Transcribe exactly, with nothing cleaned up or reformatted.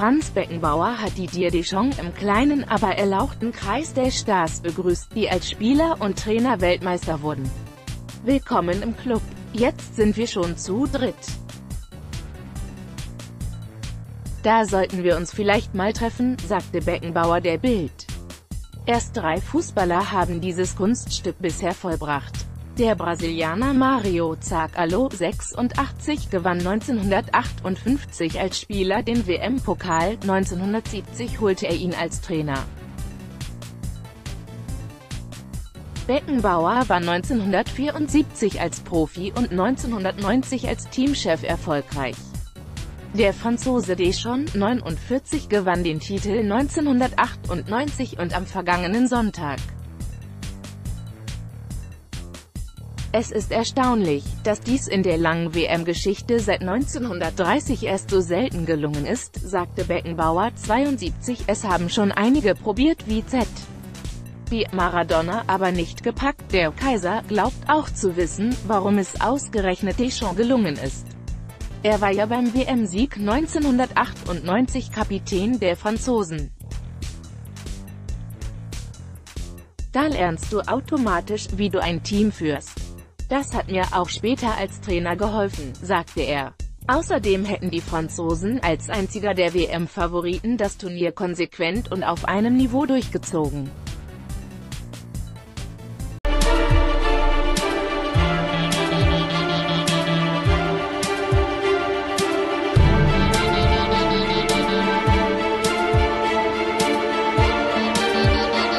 Franz Beckenbauer hat Didier Deschamps im kleinen, aber erlauchten Kreis der Stars begrüßt, die als Spieler und Trainer Weltmeister wurden. Willkommen im Club. Jetzt sind wir schon zu dritt. Da sollten wir uns vielleicht mal treffen, sagte Beckenbauer der Bild. Erst drei Fußballer haben dieses Kunststück bisher vollbracht. Der Brasilianer Mario Zagallo, sechsundachtzig, gewann neunzehnhundertachtundfünfzig als Spieler den W M-Pokal, neunzehnhundertsiebzig holte er ihn als Trainer. Beckenbauer war neunzehnhundertvierundsiebzig als Profi und neunzehnhundertneunzig als Teamchef erfolgreich. Der Franzose Deschamps, neunundvierzig, gewann den Titel neunzehnhundertachtundneunzig und am vergangenen Sonntag. Es ist erstaunlich, dass dies in der langen W M-Geschichte seit neunzehnhundertdreißig erst so selten gelungen ist, sagte Beckenbauer, zweiundsiebzig, es haben schon einige probiert wie Z. Wie Maradona, aber nicht gepackt. Der Kaiser glaubt auch zu wissen, warum es ausgerechnet Deschamps gelungen ist. Er war ja beim W M-Sieg neunzehnhundertachtundneunzig Kapitän der Franzosen. Da lernst du automatisch, wie du ein Team führst. Das hat mir auch später als Trainer geholfen, sagte er. Außerdem hätten die Franzosen als einziger der W M-Favoriten das Turnier konsequent und auf einem Niveau durchgezogen.